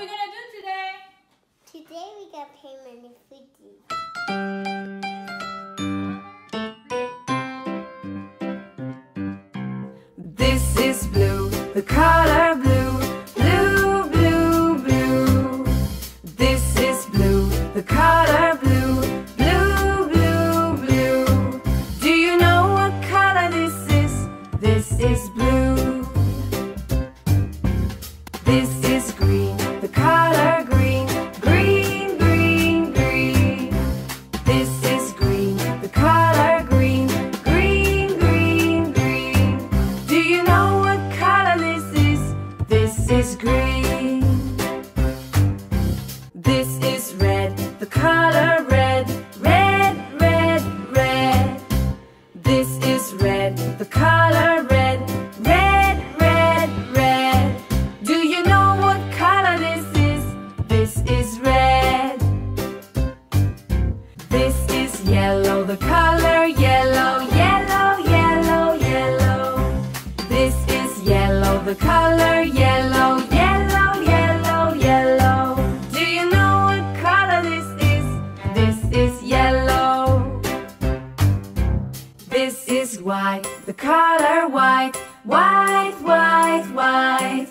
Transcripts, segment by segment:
we gonna do today? Today we got payment in Fuji. This is blue, the color blue, blue, blue, blue. This is blue, the color blue, blue, blue, blue. Do you know what color this is? This is blue. This is green, the color green, green, green, green. This is green, the color green, green, green, green. Do you know what color this is? This is green. This is red, the color red, red, red, red. This is red, the color red, red, red, red. Do you know what color this is? This is red. This is yellow, the color yellow, yellow, yellow, yellow. This is yellow, the color yellow, yellow, yellow, yellow. Do you know what color this is? This is yellow. This is white, the color white, white, white, white.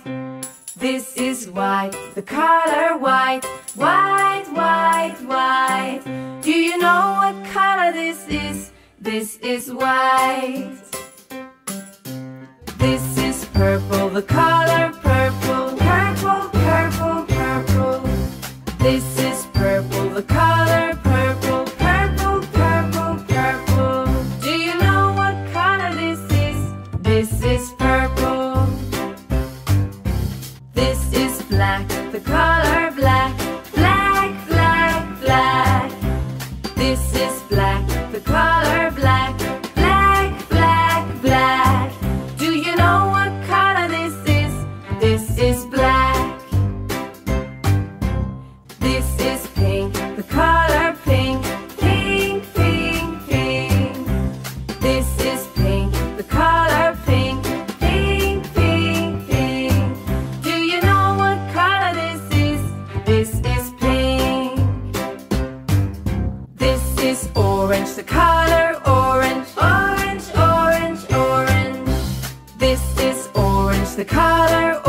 This is white, the color white, white, white, white. Do you know what color this is? This is white. This is purple, the color purple, purple, purple, purple. This is purple, the color purple, purple, purple, purple. Do you know what color this is? This is purple. This is black, the color black, black, black, black. This is black, the color black, black, black, black. Do you know what color this is? This is black. This is pink, the color pink, pink, pink, pink. This is pink, the color pink, pink, pink, pink. Do you know what color this is? This is pink. This is orange, the color orange, orange, orange, orange. This is orange, the color orange.